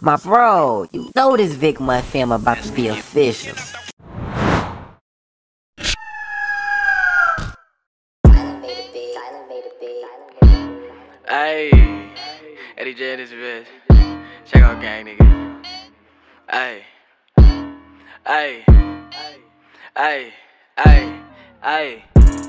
My bro, you know this VickMont film about to be official. Hey, Eddie Jaay, this bitch. Check out gang, nigga. Hey, hey, hey, hey, hey.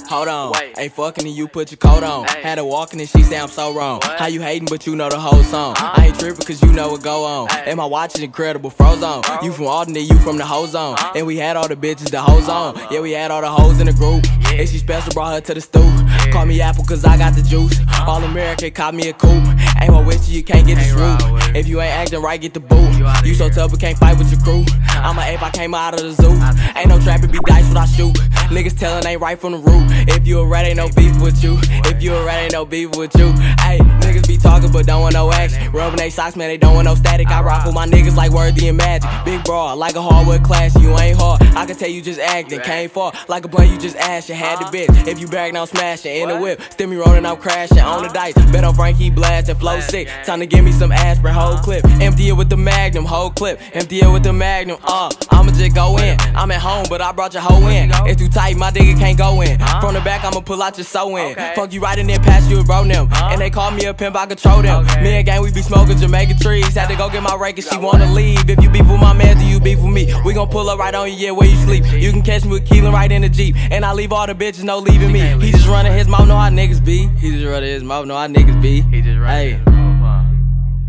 Hold on, wait. Ain't fucking and you put your coat on. Ay. Had her walking and she say I'm so wrong. What? How you hating but you know the whole song? I ain't tripping cause you know what go on. Ay. And my watch is incredible, Frozone. Bro. You from Alden, you from the hoe zone. And we had all the bitches, the hoes on. Bro. Yeah, we had all the hoes in the group. Yeah. And she special, brought her to the stoop. Yeah. Call me Apple cause I got the juice. All American, call me a coupe. Ain't what with you, you can't get the swoop. If you ain't acting right, get the boot. You so tough, but can't fight with your crew. I'm an ape, I came out of the zoo. Ain't no trap, it be dice what I shoot. Niggas telling ain't right from the root. If you a rat, ain't no beef with you. If you a rat, ain't no beef with you. Ayy, niggas be talking but don't want no action. Rubbing they socks, man, they don't want no static. I rock with my niggas like Worthy and Magic. Big bra, like a hardwood clash. You ain't hard, I can tell you just acting. Came far, like a blunt, you just ashing. Had the bitch, if you bagging, I'm smashing. In the whip, stimmy rolling, I'm crashing. On the dice, bet on Frankie blasting. Flow sick, time to give me some aspirin. Whole clip, empty it with the magnum. Whole clip, empty it with the magnum. I'ma just go in. I'm at home, but I brought your hoe in. It's too tight, my nigga can't go in. From the back, I'ma pull out your sew in. Fuck you right and then pass you a roll them. And they call me a pimp, I control them. Me and gang, we be smoking Jamaican trees. Had to go get my record, she wanna leave. If you beef with my man, do you beef with me? We gon' pull up right on you, yeah, where you sleep. You can catch me with Keelan right in the Jeep. And I leave all the bitches, no leaving me. He just running his mouth, know how niggas be. He just running his mouth, know how niggas be. He just running.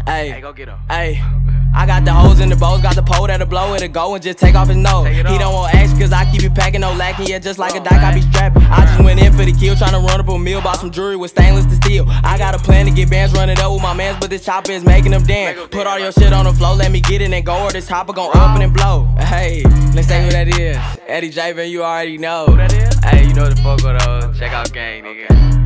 Hey, go get him. Hey. I got the hoes in the bows, got the pole that'll blow it'll go and just take off his nose. He don't want action cause I keep it packing, no lacking, yeah, just like a dyke, I be strapping. I just went in for the kill, trying to run up a meal, bought some jewelry with stainless to steel. I got a plan to get bands running up with my mans, but this chopper is making them dance. Put all your shit on the floor, let me get it and go, or this hopper gon' open and blow. Hey, let's say who that is. Eddie Jaay, you already know. Hey, you know the fuck with those. Check out gang, nigga.